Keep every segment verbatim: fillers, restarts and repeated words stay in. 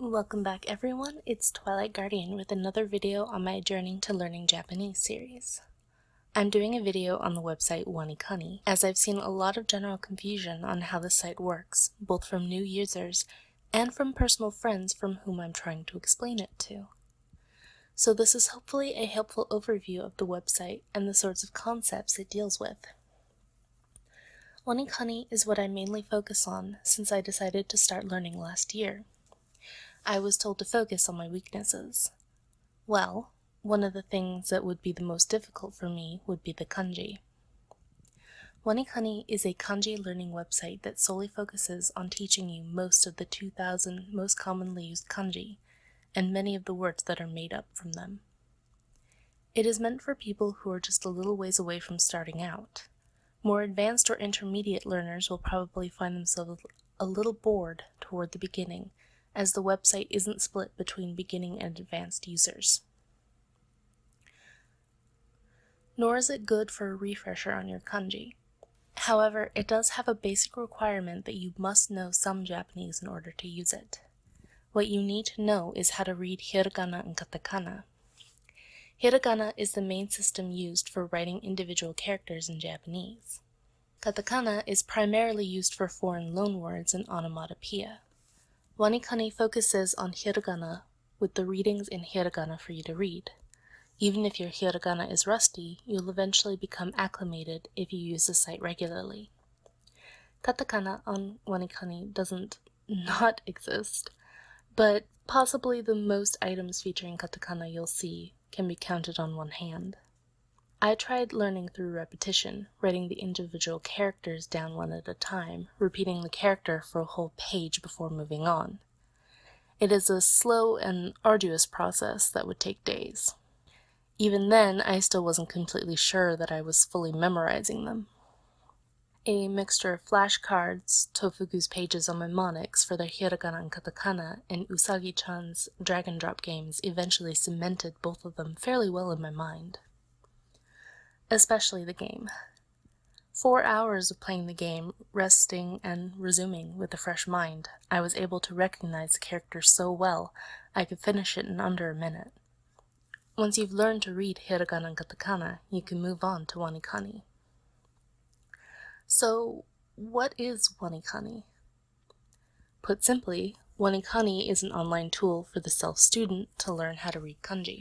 Welcome back everyone, it's Twilight Guardian with another video on my Journey to Learning Japanese series. I'm doing a video on the website WaniKani, as I've seen a lot of general confusion on how the site works, both from new users and from personal friends from whom I'm trying to explain it to. So this is hopefully a helpful overview of the website and the sorts of concepts it deals with. WaniKani is what I mainly focus on since I decided to start learning last year. I was told to focus on my weaknesses. Well, one of the things that would be the most difficult for me would be the kanji. WaniKani is a kanji learning website that solely focuses on teaching you most of the two thousand most commonly used kanji, and many of the words that are made up from them. It is meant for people who are just a little ways away from starting out. More advanced or intermediate learners will probably find themselves a little bored toward the beginning, as the website isn't split between beginning and advanced users. Nor is it good for a refresher on your kanji. However, it does have a basic requirement that you must know some Japanese in order to use it. What you need to know is how to read hiragana and katakana. Hiragana is the main system used for writing individual characters in Japanese. Katakana is primarily used for foreign loanwords and onomatopoeia. WaniKani focuses on hiragana, with the readings in hiragana for you to read. Even if your hiragana is rusty, you'll eventually become acclimated if you use the site regularly. Katakana on WaniKani doesn't not exist, but possibly the most items featuring katakana you'll see can be counted on one hand. I tried learning through repetition, writing the individual characters down one at a time, repeating the character for a whole page before moving on. It is a slow and arduous process that would take days. Even then, I still wasn't completely sure that I was fully memorizing them. A mixture of flashcards, Tofugu's pages on mnemonics for their hiragana and katakana, and Usagi-chan's drag-and-drop games eventually cemented both of them fairly well in my mind. Especially the game. Four hours of playing the game, resting and resuming with a fresh mind, I was able to recognize the character so well I could finish it in under a minute. Once you've learned to read hiragana and katakana, you can move on to WaniKani. So, what is WaniKani? Put simply, WaniKani is an online tool for the self-student to learn how to read kanji.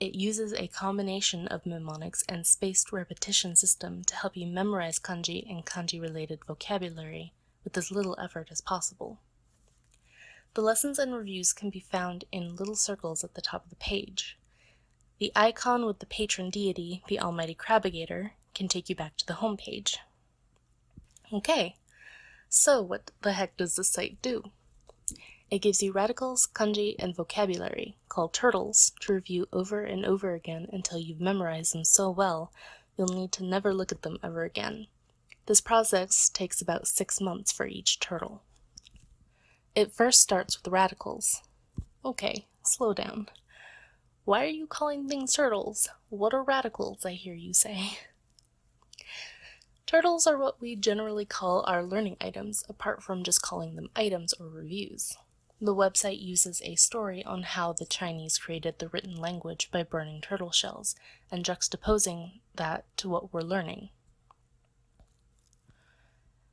It uses a combination of mnemonics and spaced repetition system to help you memorize kanji and kanji-related vocabulary with as little effort as possible. The lessons and reviews can be found in little circles at the top of the page. The icon with the patron deity, the almighty Crabigator, can take you back to the home page. Okay, so what the heck does this site do? It gives you radicals, kanji, and vocabulary, called turtles, to review over and over again until you've memorized them so well you'll need to never look at them ever again. This process takes about six months for each turtle. It first starts with radicals. Okay, slow down. Why are you calling things turtles? What are radicals, I hear you say? Turtles are what we generally call our learning items, apart from just calling them items or reviews. The website uses a story on how the Chinese created the written language by burning turtle shells, and juxtaposing that to what we're learning.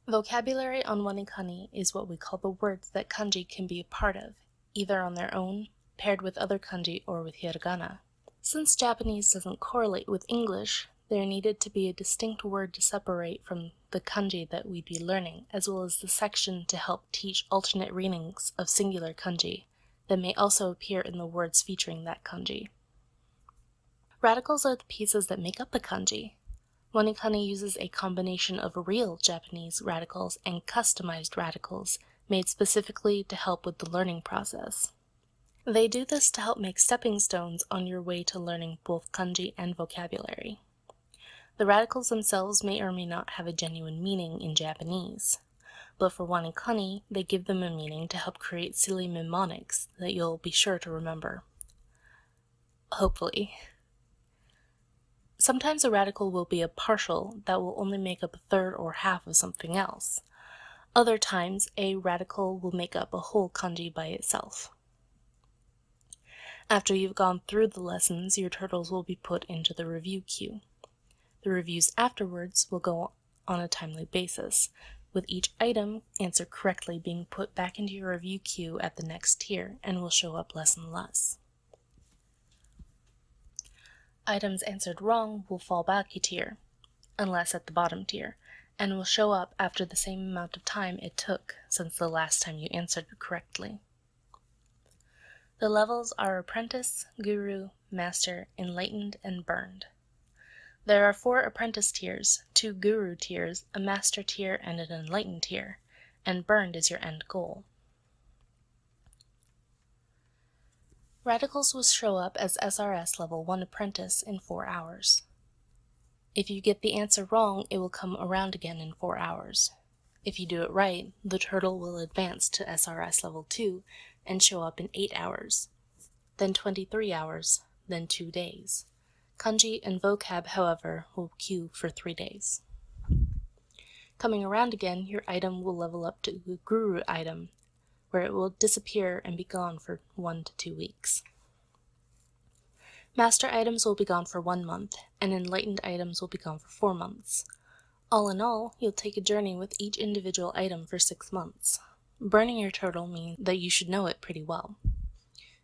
Vocabulary on WaniKani is what we call the words that kanji can be a part of, either on their own, paired with other kanji, or with hiragana. Since Japanese doesn't correlate with English, there needed to be a distinct word to separate from the kanji that we'd be learning, as well as the section to help teach alternate readings of singular kanji that may also appear in the words featuring that kanji. Radicals are the pieces that make up the kanji. WaniKani uses a combination of real Japanese radicals and customized radicals made specifically to help with the learning process. They do this to help make stepping stones on your way to learning both kanji and vocabulary. The radicals themselves may or may not have a genuine meaning in Japanese, but for WaniKani, they give them a meaning to help create silly mnemonics that you'll be sure to remember. Hopefully. Sometimes a radical will be a partial that will only make up a third or half of something else. Other times, a radical will make up a whole kanji by itself. After you've gone through the lessons, your turtles will be put into the review queue. The reviews afterwards will go on a timely basis, with each item answered correctly being put back into your review queue at the next tier and will show up less and less. Items answered wrong will fall back a tier, unless at the bottom tier, and will show up after the same amount of time it took since the last time you answered correctly. The levels are Apprentice, Guru, Master, Enlightened, and Burned. There are four Apprentice tiers, two Guru tiers, a Master tier, and an Enlightened tier, and Burned is your end goal. Radicals will show up as S R S level one Apprentice in four hours. If you get the answer wrong, it will come around again in four hours. If you do it right, the turtle will advance to S R S level two and show up in eight hours, then twenty-three hours, then two days. Kanji and vocab, however, will queue for three days. Coming around again, your item will level up to the Guru item, where it will disappear and be gone for one to two weeks. Master items will be gone for one month, and Enlightened items will be gone for four months. All in all, you'll take a journey with each individual item for six months. Burning your turtle means that you should know it pretty well.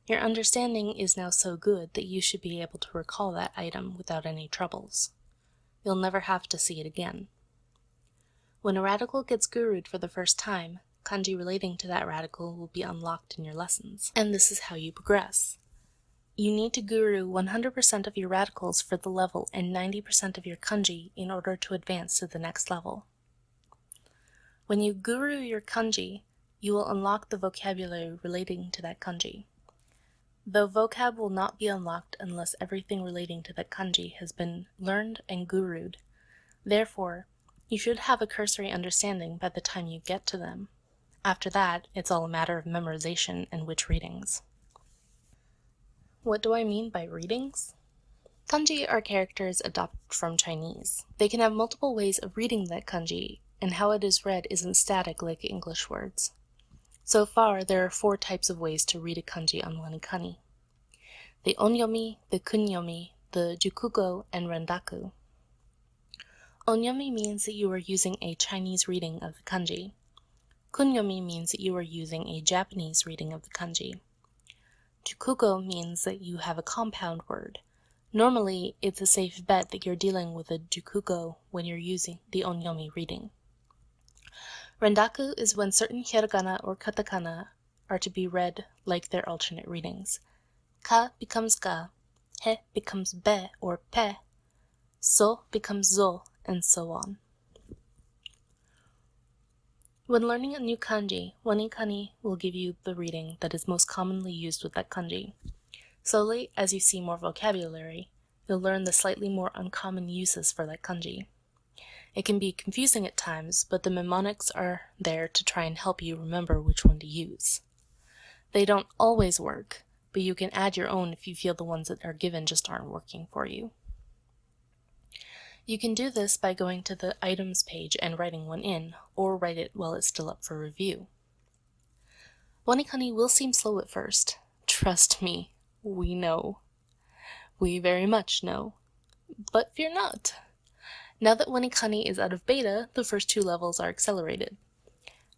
Your understanding is now so good that you should be able to recall that item without any troubles. You'll never have to see it again. When a radical gets gurued for the first time, kanji relating to that radical will be unlocked in your lessons, and this is how you progress. You need to guru one hundred percent of your radicals for the level and ninety percent of your kanji in order to advance to the next level. When you guru your kanji, you will unlock the vocabulary relating to that kanji. Though vocab will not be unlocked unless everything relating to that kanji has been learned and gurued. Therefore, you should have a cursory understanding by the time you get to them. After that, it's all a matter of memorization and which readings. What do I mean by readings? Kanji are characters adopted from Chinese. They can have multiple ways of reading that kanji, and how it is read isn't static like English words. So far, there are four types of ways to read a kanji on WaniKani: the onyomi, the kunyomi, the jukugo, and rendaku. Onyomi means that you are using a Chinese reading of the kanji. Kunyomi means that you are using a Japanese reading of the kanji. Jukugo means that you have a compound word. Normally, it's a safe bet that you're dealing with a jukugo when you're using the onyomi reading. Rendaku is when certain hiragana or katakana are to be read like their alternate readings. Ka becomes ga, he becomes be or pe, so becomes zo, and so on. When learning a new kanji, WaniKani will give you the reading that is most commonly used with that kanji. Slowly, as you see more vocabulary, you'll learn the slightly more uncommon uses for that kanji. It can be confusing at times, but the mnemonics are there to try and help you remember which one to use. They don't always work, but you can add your own if you feel the ones that are given just aren't working for you. You can do this by going to the items page and writing one in, or write it while it's still up for review. WaniKani will seem slow at first. Trust me, we know. We very much know. But fear not. Now that WaniKani is out of beta, the first two levels are accelerated.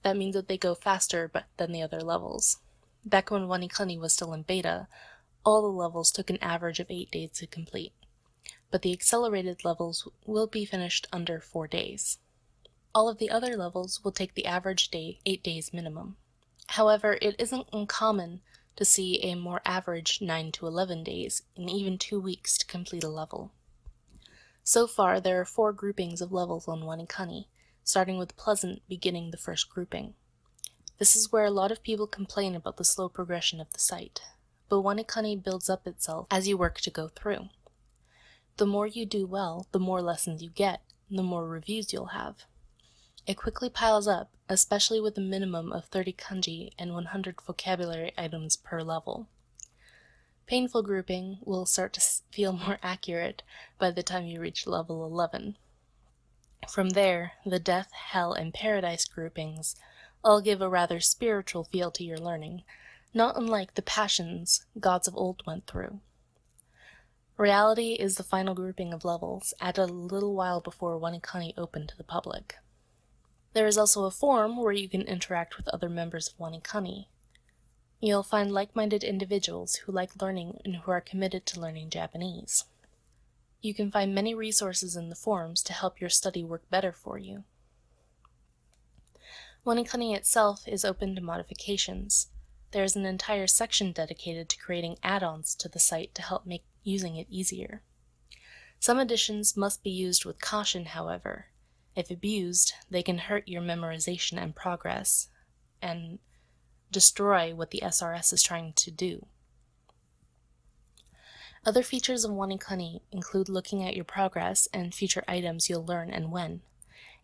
That means that they go faster than the other levels. Back when WaniKani was still in beta, all the levels took an average of eight days to complete, but the accelerated levels will be finished under four days. All of the other levels will take the average day eight days minimum. However, it isn't uncommon to see a more average nine to eleven days and even two weeks to complete a level. So far, there are four groupings of levels on WaniKani, starting with Pleasant beginning the first grouping. This is where a lot of people complain about the slow progression of the site, but WaniKani builds up itself as you work to go through. The more you do well, the more lessons you get, and the more reviews you'll have. It quickly piles up, especially with a minimum of thirty kanji and one hundred vocabulary items per level. Painful grouping will start to feel more accurate by the time you reach level eleven. From there, the Death, Hell, and Paradise groupings all give a rather spiritual feel to your learning, not unlike the passions gods of old went through. Reality is the final grouping of levels, added a little while before WaniKani opened to the public. There is also a forum where you can interact with other members of WaniKani. You'll find like-minded individuals who like learning and who are committed to learning Japanese. You can find many resources in the forums to help your study work better for you. WaniKani itself is open to modifications. There is an entire section dedicated to creating add-ons to the site to help make using it easier. Some additions must be used with caution, however. If abused, they can hurt your memorization and progress, and destroy what the S R S is trying to do. Other features of WaniKani include looking at your progress and future items you'll learn and when.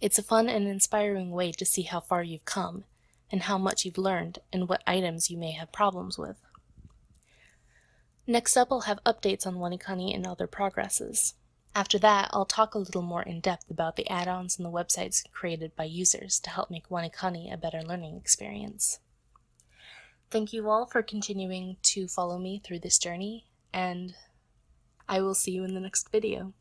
It's a fun and inspiring way to see how far you've come, and how much you've learned, and what items you may have problems with. Next up, I'll have updates on WaniKani and other progresses. After that, I'll talk a little more in depth about the add-ons and the websites created by users to help make WaniKani a better learning experience. Thank you all for continuing to follow me through this journey, and I will see you in the next video.